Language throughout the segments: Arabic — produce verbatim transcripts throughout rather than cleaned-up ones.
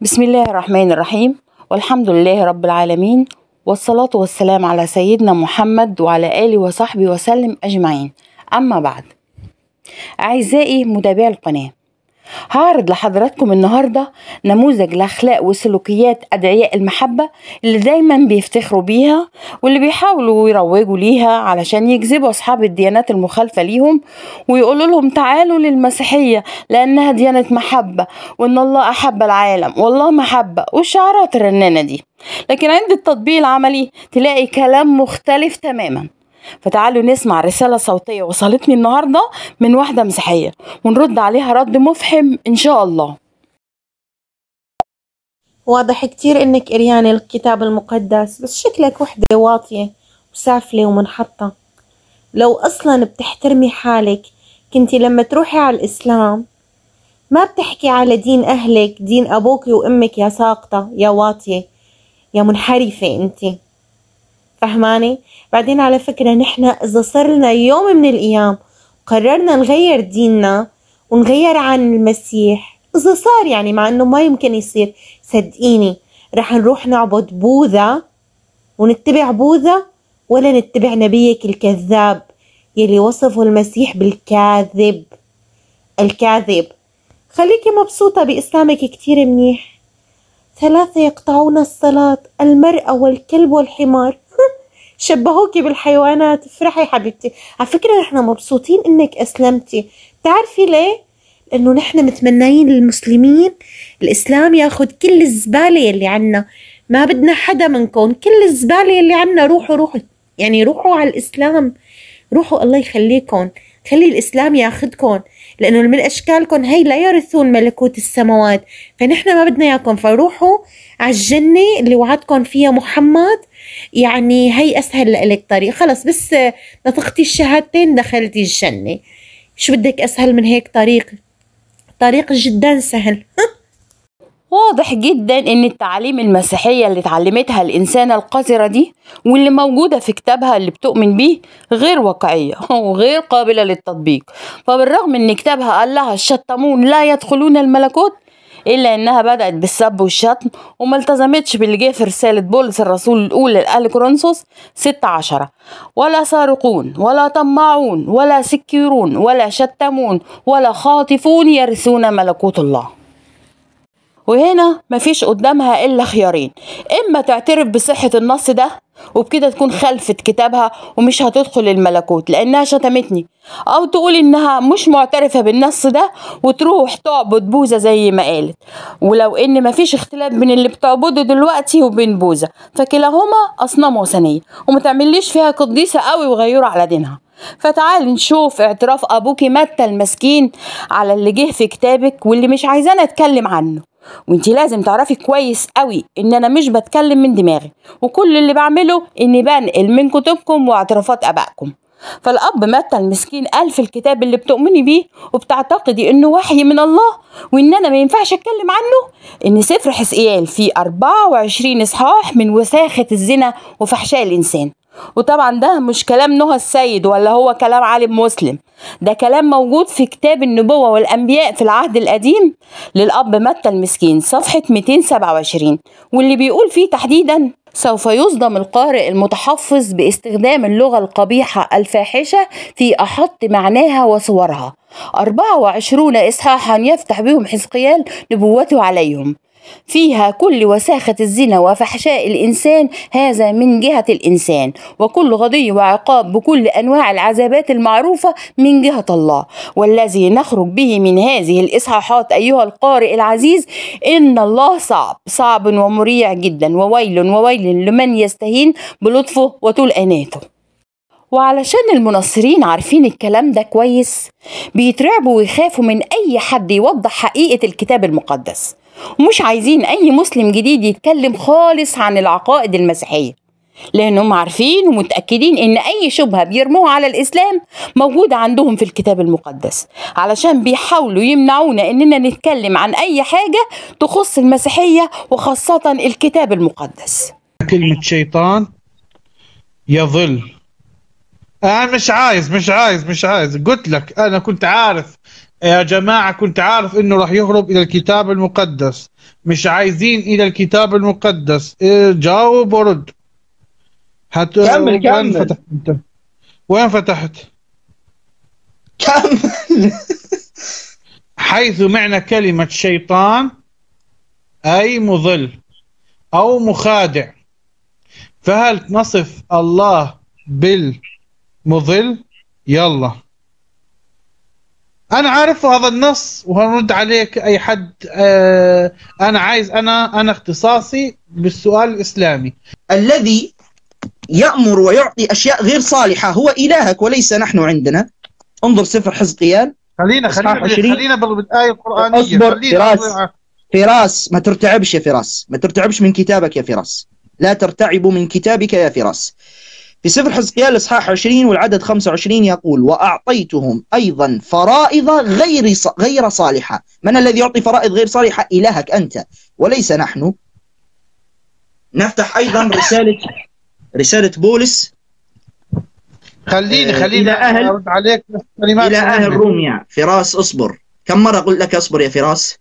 بسم الله الرحمن الرحيم، والحمد لله رب العالمين، والصلاة والسلام على سيدنا محمد وعلى آله وصحبه وسلم أجمعين. أما بعد، أعزائي متابعي القناة، هعرض لحضراتكم النهاردة نموذج لأخلاق وسلوكيات أدعياء المحبة اللي دايما بيفتخروا بيها واللي بيحاولوا يروجوا ليها علشان يجذبوا أصحاب الديانات المخالفة ليهم ويقولوا لهم تعالوا للمسيحية لأنها ديانة محبة وإن الله أحب العالم والله محبة والشعارات الرنانة دي. لكن عند التطبيق العملي تلاقي كلام مختلف تماما. فتعالوا نسمع رسالة صوتية وصلتني النهاردة من واحدة مسيحية ونرد عليها رد مفهم إن شاء الله. واضح كتير إنك قريانة الكتاب المقدس، بس شكلك وحدة واطية وسافلة ومنحطة. لو أصلا بتحترمي حالك كنتي لما تروحي على الإسلام ما بتحكي على دين أهلك، دين أبوك وأمك، يا ساقطة يا واطية يا منحرفة أنتي، فهماني؟ بعدين على فكرة نحن إذا صرنا يوم من الأيام قررنا نغير ديننا ونغير عن المسيح، إذا صار يعني، مع إنه ما يمكن يصير، صدقيني رح نروح نعبد بوذا ونتبع بوذا ولا نتبع نبيك الكذاب يلي وصفه المسيح بالكاذب. الكاذب. خليكي مبسوطة بإسلامك كتير منيح. ثلاثة يقطعون الصلاة، المرأة والكلب والحمار. شبهوكي بالحيوانات. افرحي حبيبتي، على فكرة نحن مبسوطين انك اسلمتي. تعرفي ليه؟ لانه نحن متمنيين للمسلمين الاسلام ياخد كل الزبالة يلي عنا، ما بدنا حدا منكم، كل الزبالة يلي عنا روحوا روحوا، يعني روحوا على الاسلام، روحوا الله يخليكم، خلي الاسلام ياخدكم، لانه من اشكالكم هي لا يرثون ملكوت السماوات، فنحن ما بدنا اياكم، فروحوا على الجنة اللي وعدكم فيها محمد، يعني هي اسهل لك طريق، خلص بس نطقتي الشهادتين دخلتي الجنة. شو بدك اسهل من هيك طريق؟ طريق جدا سهل. واضح جدا ان التعاليم المسيحية اللي اتعلمتها الانسانة القذرة دي واللي موجودة في كتابها اللي بتؤمن بيه غير واقعية وغير قابلة للتطبيق. فبالرغم ان كتابها قال لها الشطامون لا يدخلون الملكوت، إلا أنها بدأت بالسب والشتم وما التزمتش باللي جه في رسالة بولس الرسول الأولى لأهل كورنثوس ستة عشرة: ولا سارقون ولا طماعون ولا سكيرون ولا شتمون ولا خاطفون يرثون ملكوت الله. وهنا مفيش قدامها إلا خيارين: إما تعترف بصحة النص ده وبكده تكون خلفت كتابها ومش هتدخل الملكوت لأنها شتمتني، أو تقول إنها مش معترفة بالنص ده وتروح تعبد بوذا زي ما قالت، ولو إن مفيش اختلاف بين اللي بتعبده دلوقتي وبين بوذا، فكلاهما أصنام وثنية ومتعمليش فيها قديسة قوي وغيروا على دينها. فتعال نشوف اعتراف أبوكي متى المسكين على اللي جه في كتابك واللي مش عايزانا أتكلم عنه. وانتي لازم تعرفي كويس قوي ان انا مش بتكلم من دماغي، وكل اللي بعمله اني بنقل من كتبكم واعترافات ابائكم. فالاب متى المسكين قال في الكتاب اللي بتؤمني بيه وبتعتقدي انه وحي من الله وان انا ما ينفعش اتكلم عنه، ان سفر حسقيال فيه أربعة وعشرين اصحاح من وساخة الزنا وفحشاء الانسان. وطبعا ده مش كلام نهي السيد ولا هو كلام عالم مسلم، ده كلام موجود في كتاب النبوة والأنبياء في العهد القديم للأب متى المسكين صفحة مئتين وسبعة وعشرين، واللي بيقول فيه تحديدا: سوف يصدم القارئ المتحفظ باستخدام اللغة القبيحة الفاحشة في أحط معناها وصورها. أربعة وعشرين إصحاحا يفتح بهم حزقيال نبوته عليهم، فيها كل وساخة الزنا وفحشاء الإنسان، هذا من جهة الإنسان، وكل غضي وعقاب بكل أنواع العذابات المعروفة من جهة الله. والذي نخرج به من هذه الإصحاحات أيها القارئ العزيز إن الله صعب صعب ومريع جدا، وويل وويل لمن يستهين بلطفه وطول أناته. وعلشان المناصرين عارفين الكلام ده كويس بيترعبوا ويخافوا من أي حد يوضح حقيقة الكتاب المقدس، ومش عايزين أي مسلم جديد يتكلم خالص عن العقائد المسيحية، لأنهم عارفين ومتأكدين إن أي شبهة بيرموها على الإسلام موجودة عندهم في الكتاب المقدس، علشان بيحاولوا يمنعونا إننا نتكلم عن أي حاجة تخص المسيحية وخاصة الكتاب المقدس. كلمة شيطان يظل. أنا مش عايز مش عايز مش عايز قلت لك، أنا كنت عارف يا جماعة كنت عارف انه راح يهرب الى الكتاب المقدس، مش عايزين الى الكتاب المقدس. إيه جاوب ورد. هت... كمل كمل. وين فتحت انت؟ وين فتحت؟ كمل. حيث معنى كلمة شيطان أي مضل أو مخادع، فهل نصف الله بالمضل؟ يلا أنا عارف هذا النص وهنرد عليك أي حد. آه أنا عايز أنا أنا اختصاصي بالسؤال الإسلامي. الذي يأمر ويعطي أشياء غير صالحة هو إلهك وليس نحن عندنا. انظر سفر حزقيال. خلينا خلينا خلينا بالآية القرآنية. اصبر فراس فراس، ما ترتعبش يا فراس، ما ترتعبش من كتابك يا فراس، لا ترتعب من كتابك يا فراس. في سفر حزقيال اصحاح عشرين والعدد خمسة وعشرين يقول: واعطيتهم ايضا فرائض غير غير صالحة. من الذي يعطي فرائض غير صالحة؟ إلهك انت وليس نحن. نفتح ايضا رسالة رسالة بولس. خليني خليني ارد عليك الى اهل روميا. فراس اصبر، كم مره اقول لك اصبر يا فراس؟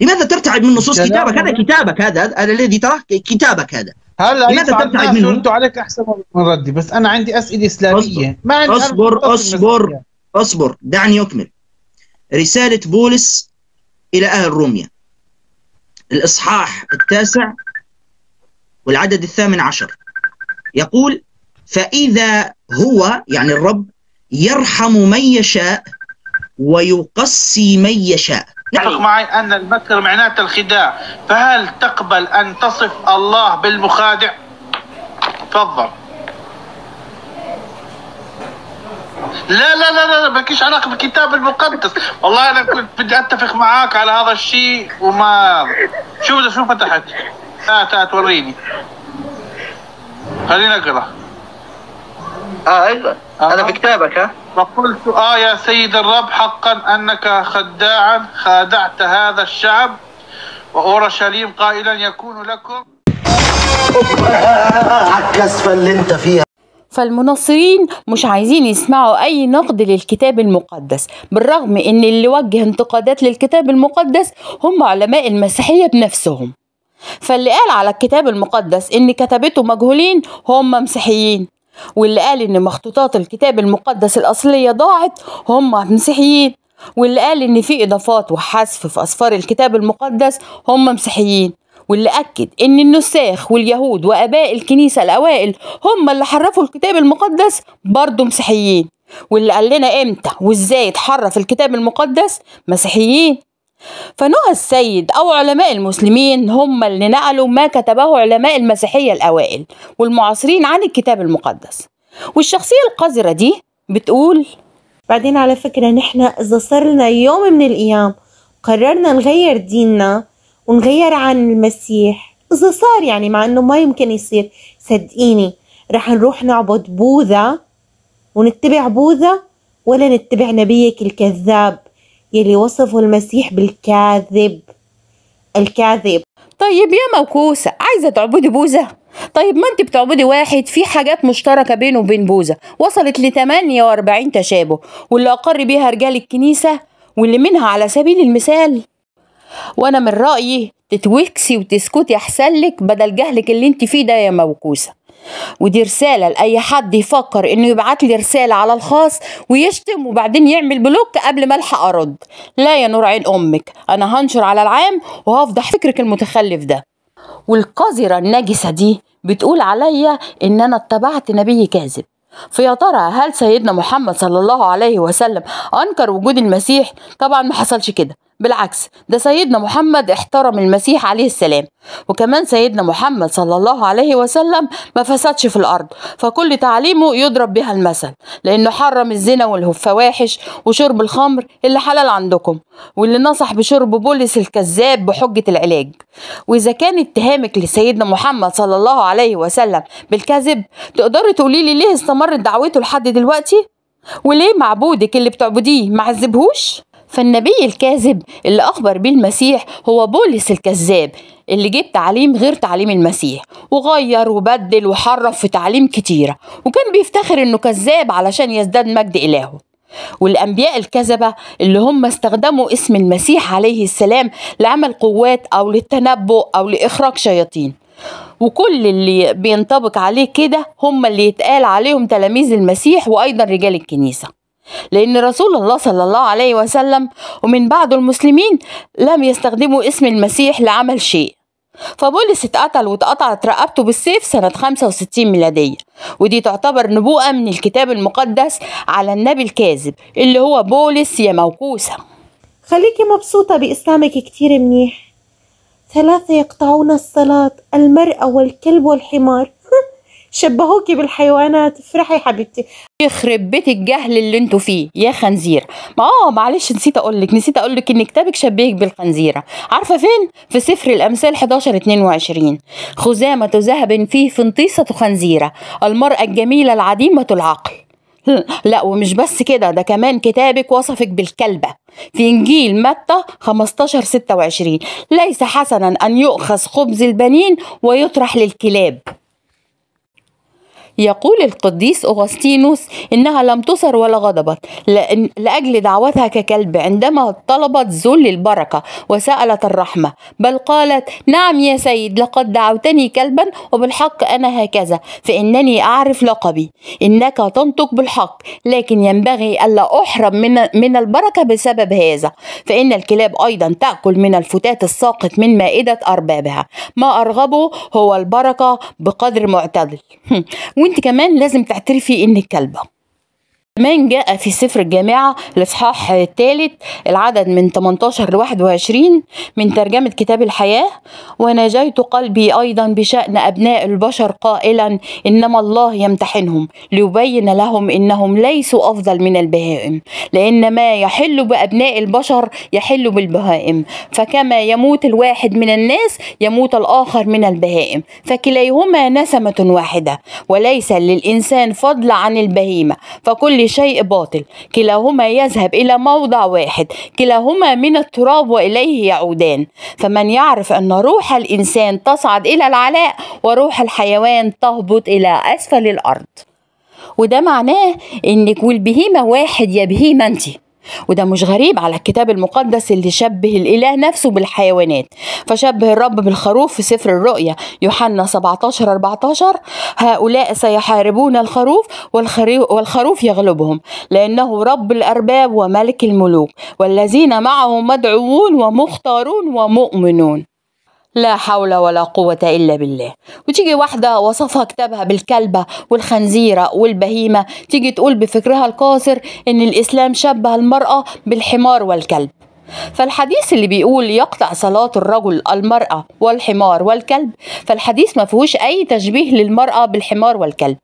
لماذا ترتعب من نصوص كتابك؟ هذا كتابك، هذا الذي تراه كتابك هذا. هلا لماذا ترتعب منه؟ ردوا عليك احسن من ردي، بس انا عندي اسئله اسلاميه. اصبر اصبر اصبر, أصبر. دعني اكمل. رساله بولس الى اهل روميا الاصحاح التاسع والعدد الثامن عشر يقول: فإذا هو يعني الرب يرحم من يشاء ويقسي من يشاء. اتفق معي أن المكر معناته الخداع، فهل تقبل أن تصف الله بالمخادع؟ تفضل. لا لا لا لا ما لكيش علاقة بالكتاب المقدس، والله أنا كنت بدي أتفق معاك على هذا الشيء وما شوف شو فتحت. هات هات وريني. خلينا نقرأ. اه ايوه هذا آه. في كتابك. ها فقلت اه يا سيد الرب حقا انك خداعا خادعت هذا الشعب واورشليم قائلا يكون لكم. على الكسفه اللي انت فيها. فالمناصرين مش عايزين يسمعوا اي نقد للكتاب المقدس، بالرغم ان اللي وجه انتقادات للكتاب المقدس هم علماء المسيحيه بنفسهم. فاللي قال على الكتاب المقدس ان كتبته مجهولين هم مسيحيين، واللي قال ان مخطوطات الكتاب المقدس الاصليه ضاعت هم مسيحيين، واللي قال ان في اضافات وحذف في اسفار الكتاب المقدس هم مسيحيين، واللي اكد ان النساخ واليهود واباء الكنيسه الاوائل هم اللي حرفوا الكتاب المقدس برضه مسيحيين، واللي قال لنا امتى وازاي اتحرف الكتاب المقدس مسيحيين. فنهى السيد أو علماء المسلمين هم اللي نقلوا ما كتبه علماء المسيحية الأوائل والمعاصرين عن الكتاب المقدس. والشخصية القذرة دي بتقول: بعدين على فكرة نحن إذا صرنا يوم من الأيام قررنا نغير ديننا ونغير عن المسيح، إذا صار يعني مع أنه ما يمكن يصير، صدقيني رح نروح نعبد بوذا ونتبع بوذا ولا نتبع نبيك الكذاب يلي وصفه المسيح بالكاذب الكاذب. طيب يا موكوسة عايزة تعبدي بوذا؟ طيب ما انت بتعبدي واحد في حاجات مشتركة بينه وبين بوذا وصلت ل ثمانية وأربعين تشابه، واللي أقر بيها رجال الكنيسة، واللي منها على سبيل المثال وأنا من رأيي تتوكسي وتسكتي أحسن لك بدل جهلك اللي انت فيه ده يا موكوسة. ودي رسالة لأي حد يفكر إنه يبعت لي رسالة على الخاص ويشتم وبعدين يعمل بلوك قبل ما ألحق أرد. لا يا نور عين أمك، أنا هنشر على العام وهفضح فكرك المتخلف ده. والقذرة النجسة دي بتقول عليا إن أنا اتبعت نبي كاذب. فيا ترى هل سيدنا محمد صلى الله عليه وسلم أنكر وجود المسيح؟ طبعا ما حصلش كده، بالعكس ده سيدنا محمد احترم المسيح عليه السلام، وكمان سيدنا محمد صلى الله عليه وسلم ما فسدش في الأرض، فكل تعليمه يضرب بها المثل، لأنه حرم الزنا والفواحش وشرب الخمر اللي حلال عندكم، واللي نصح بشرب بولس الكذاب بحجة العلاج. وإذا كان اتهامك لسيدنا محمد صلى الله عليه وسلم بالكذب، تقدري تقولي لي ليه استمرت دعوته لحد دلوقتي؟ وليه معبودك اللي بتعبديه ما عذبهوش؟ فالنبي الكاذب اللي أخبر بيه المسيح هو بولس الكذاب، اللي جاب تعليم غير تعليم المسيح وغير وبدل وحرف في تعليم كتيرة، وكان بيفتخر إنه كذاب علشان يزداد مجد إلهه. والأنبياء الكذبة اللي هم استخدموا اسم المسيح عليه السلام لعمل قوات أو للتنبؤ أو لإخراج شياطين. وكل اللي بينطبق عليه كده هم اللي يتقال عليهم تلاميذ المسيح وأيضا رجال الكنيسة، لأن رسول الله صلى الله عليه وسلم ومن بعده المسلمين لم يستخدموا اسم المسيح لعمل شيء. فبولس اتقتل واتقطعت رقبته بالسيف سنة خمسة وستين ميلادية، ودي تعتبر نبوءة من الكتاب المقدس على النبي الكاذب اللي هو بولس يا موكوسة. خليكي مبسوطة بإسلامك كتير منيح. ثلاثة يقطعون الصلاة، المرأة والكلب والحمار. شبهوكي بالحيوانات، افرحي حبيبتي. يخرب بيت الجهل اللي انتوا فيه يا خنزير. ما اه معلش نسيت اقولك نسيت اقولك ان كتابك شبهك بالخنزيره. عارفه فين؟ في سفر الامثال أحد عشر اثنين وعشرين، خزامه ذهب فيه فنطيسه خنزيره، المراه الجميله العديمه العقل. لا ومش بس كده، ده كمان كتابك وصفك بالكلبه في انجيل متى خمسة عشر ستة وعشرين، ليس حسنا ان يؤخذ خبز البنين ويطرح للكلاب. يقول القديس أغسطينوس إنها لم تصر ولا غضبت لأجل دعوتها ككلب عندما طلبت ذل البركة وسألت الرحمة، بل قالت نعم يا سيد لقد دعوتني كلبا وبالحق أنا هكذا فإنني أعرف لقبي. إنك تنطق بالحق لكن ينبغي ألا أحرم من, من البركة بسبب هذا، فإن الكلاب أيضا تأكل من الفتات الساقط من مائدة أربابها. ما أرغبه هو البركة بقدر معتدل. وانت كمان لازم تعترفي انك كلبه. كمان جاء في سفر الجامعه الاصحاح الثالث العدد من ثمانية عشر لواحد وعشرين من ترجمه كتاب الحياه، وناجيت قلبي ايضا بشان ابناء البشر قائلا انما الله يمتحنهم ليبين لهم انهم ليسوا افضل من البهائم، لان ما يحل بابناء البشر يحل بالبهائم، فكما يموت الواحد من الناس يموت الاخر من البهائم، فكليهما نسمه واحده، وليس للانسان فضل عن البهيمه، فكل شيء باطل، كلاهما يذهب إلى موضع واحد، كلاهما من التراب وإليه يعودان. فمن يعرف أن روح الإنسان تصعد إلى العلاء وروح الحيوان تهبط إلى أسفل الأرض. وده معناه إنك والبهيمة واحد يا بهيمة أنت، وده مش غريب على الكتاب المقدس اللي شبه الإله نفسه بالحيوانات، فشبه الرب بالخروف في سفر الرؤيا يوحنا سبعة عشر أربعة عشر، هؤلاء سيحاربون الخروف والخروف يغلبهم لأنه رب الأرباب وملك الملوك والذين معه مدعوون ومختارون ومؤمنون. لا حول ولا قوة إلا بالله. وتيجي واحدة وصفها كتابها بالكلبة والخنزيرة والبهيمة تيجي تقول بفكرها القاصر إن الإسلام شبه المرأة بالحمار والكلب. فالحديث اللي بيقول يقطع صلاة الرجل المرأة والحمار والكلب، فالحديث ما فيهوش أي تشبيه للمرأة بالحمار والكلب.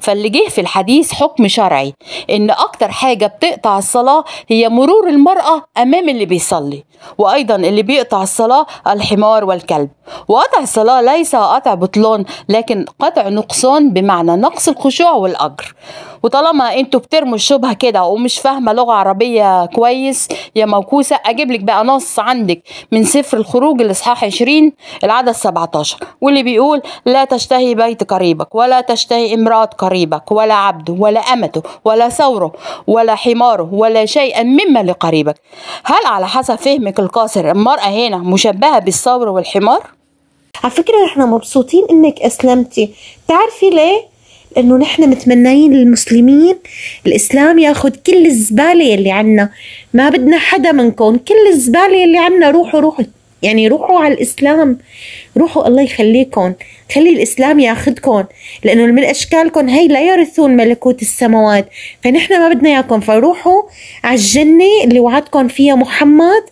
فاللي جه في الحديث حكم شرعي إن أكتر حاجة بتقطع الصلاة هي مرور المرأة أمام اللي بيصلي، وأيضا اللي بيقطع الصلاة الحمار والكلب. وقطع الصلاة ليس قطع بطلان لكن قطع نقصان بمعنى نقص الخشوع والأجر. وطالما انتوا بترموا الشبهة كده ومش فاهمة لغة عربية كويس يا موكوسة، أجيب لك بقى نص عندك من سفر الخروج الإصحاح عشرين العدد سبعة عشر واللي بيقول لا تشتهي بيت قريبك ولا تشتهي امرأة قريبك ولا عبده ولا أمته ولا ثوره ولا حماره ولا شيئا مما لقريبك. هل على حسب فهمك القاصر المرأة هنا مشبهة بالثور والحمار؟ على فكرة احنا مبسوطين انك اسلمتي. تعرفي ليه؟ لأنه نحن متمنين للمسلمين الإسلام ياخد كل الزبالة اللي عنا، ما بدنا حدا منكم، كل الزبالة اللي عنا روحوا روحوا يعني روحوا على الإسلام، روحوا الله يخليكم، خلي الإسلام ياخدكم، لأنه من أشكالكم هي لا يرثون ملكوت السماوات، فنحن ما بدنا إياكم، فروحوا على الجنة اللي وعدكم فيها محمد.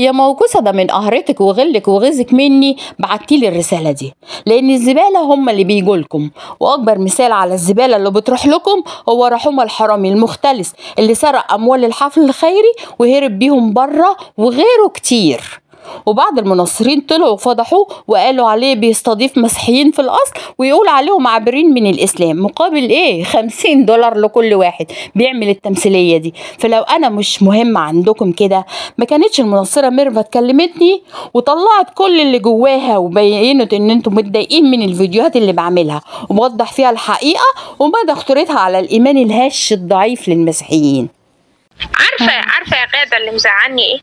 يا موكوسة ده من قهرتك وغلك وغزك مني بعتيلي الرسالة دي، لأن الزبالة هم اللي بيجولكم، وأكبر مثال على الزبالة اللي بتروح لكم هو رحومة الحرامي المختلس اللي سرق أموال الحفل الخيري وهرب بيهم بره وغيره كتير. وبعض المناصرين طلعوا وفضحوه وقالوا عليه بيستضيف مسيحيين في الأصل ويقول عليهم عابرين من الإسلام، مقابل إيه؟ خمسين دولار لكل واحد بيعمل التمثيلية دي. فلو أنا مش مهم عندكم كده ما كانتش المناصرة ميرفت كلمتني وطلعت كل اللي جواها وبينت إن أنتم متضايقين من الفيديوهات اللي بعملها وبوضح فيها الحقيقة ومدى خطورتها على الإيمان الهش الضعيف للمسيحيين. عارفة عارفة يا غادة اللي مزعلني إيه؟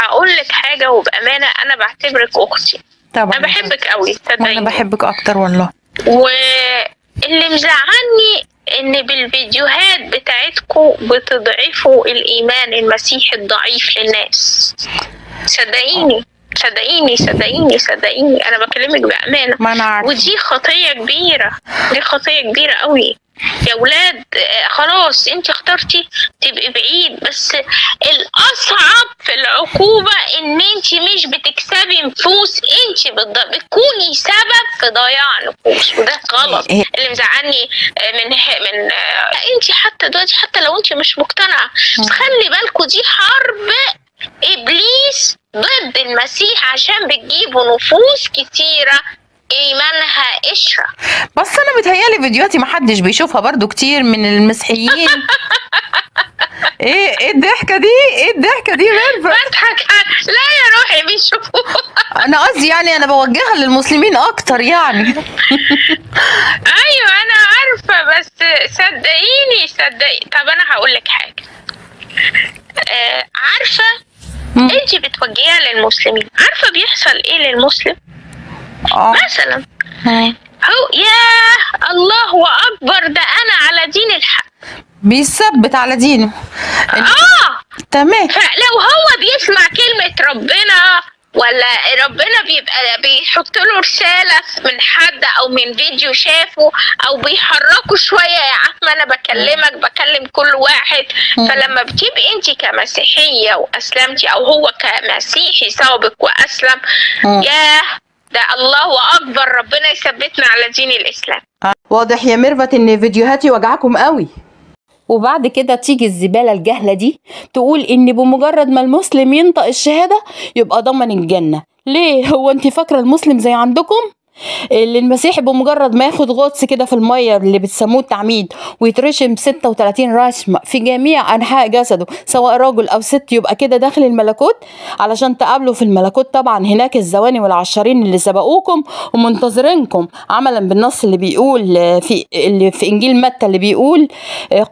هقول لك حاجه وبامانه، انا بعتبرك اختي طبعا، انا بحبك قوي صدقيني، انا بحبك اكتر والله. واللي مزعلني ان بالفيديوهات بتاعتكم بتضعفوا الايمان المسيحي الضعيف للناس، صدقيني صدقيني صدقيني صدقيني انا بكلمك بامانه. ما انا عارفه، ودي خطيه كبيره، دي خطيه كبيره قوي يا ولاد. خلاص انت اخترتي تبقي بعيد، بس الاصعب في العقوبه ان انت مش بتكسبي نفوس، انت بتكوني سبب في ضياع نفوس، وده غلط. اللي مزعلني من من انت حتى دلوقتي حتى لو انت مش مقتنعه، بس خلي بالكوا دي حرب ابليس ضد المسيح عشان بتجيبوا نفوس كتيره ايمانها قشره. بس انا متهيالي فيديوهاتي محدش بيشوفها برضو كتير من المسيحيين. ايه ايه الضحكه دي؟ ايه الضحكه دي؟ بضحك لا يا روحي بيشوفوها. انا قصدي يعني انا بوجهها للمسلمين اكتر يعني. ايوه انا عارفه، بس صدقيني صدقي. طب انا هقول لك حاجه، آه عارفه انت بتوجهيها للمسلمين، عارفه بيحصل ايه للمسلم؟ أوه. مثلا هاي. هو يا الله اكبر، ده انا على دين الحق، بيثبت على دينه. اه تمام. فلو هو بيسمع كلمه ربنا ولا ربنا بيبقى بيحط له رساله من حد او من فيديو شافه او بيحركه شويه، يا عم انا بكلمك بكلم كل واحد. فلما بتبقي انت كمسيحيه واسلمتي او هو كمسيحي سابق واسلم، يا ده الله اكبر، ربنا يثبتنا على دين الاسلام. واضح يا ميرفت ان فيديوهاتي وجعكم قوي. وبعد كده تيجي الزباله الجهله دي تقول ان بمجرد ما المسلم ينطق الشهاده يبقى ضمن الجنه. ليه؟ هو انت فاكره المسلم زي عندكم؟ اللي المسيحي بمجرد ما ياخد غطس كده في الميه اللي بتسموه التعميد ويترشم ستة وتلاتين رشمه في جميع انحاء جسده سواء راجل او ست يبقى كده داخل الملكوت، علشان تقابله في الملكوت طبعا هناك الزواني والعشرين اللي سبقوكم ومنتظرينكم عملا بالنص اللي بيقول في اللي في انجيل متى اللي بيقول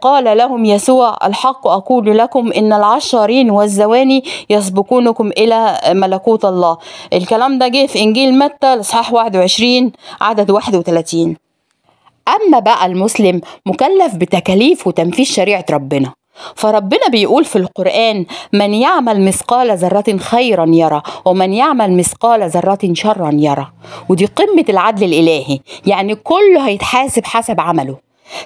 قال لهم يسوع الحق اقول لكم ان العشرين والزواني يسبقونكم الى ملكوت الله. الكلام ده جه في انجيل متى الاصحاح واحد وعشرين عدد واحد وتلاتين. أما بقى المسلم مكلف بتكاليف وتنفيذ شريعة ربنا، فربنا بيقول في القرآن من يعمل مثقال ذرة خيرا يرى ومن يعمل مثقال ذرة شرا يرى، ودي قمة العدل الإلهي، يعني كله هيتحاسب حسب عمله.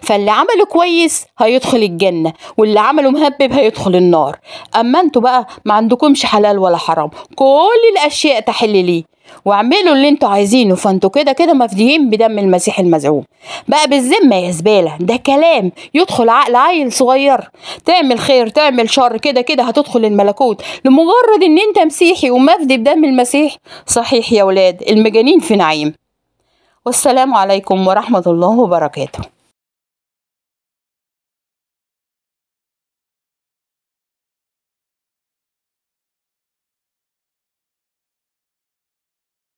فاللي عمله كويس هيدخل الجنة واللي عمله مهبب هيدخل النار. أما انتوا بقى ما عندكمش حلال ولا حرام، كل الأشياء تحل ليه واعملوا اللي انتوا عايزينه، فانتوا كده كده مفديين بدم المسيح المزعوم. بقى بالذمة يا زبالة، ده كلام يدخل عقل عيل صغير. تعمل خير تعمل شر كده كده هتدخل الملكوت لمجرد ان انت مسيحي ومفدي بدم المسيح. صحيح يا ولاد، المجانين في نعيم. والسلام عليكم ورحمة الله وبركاته.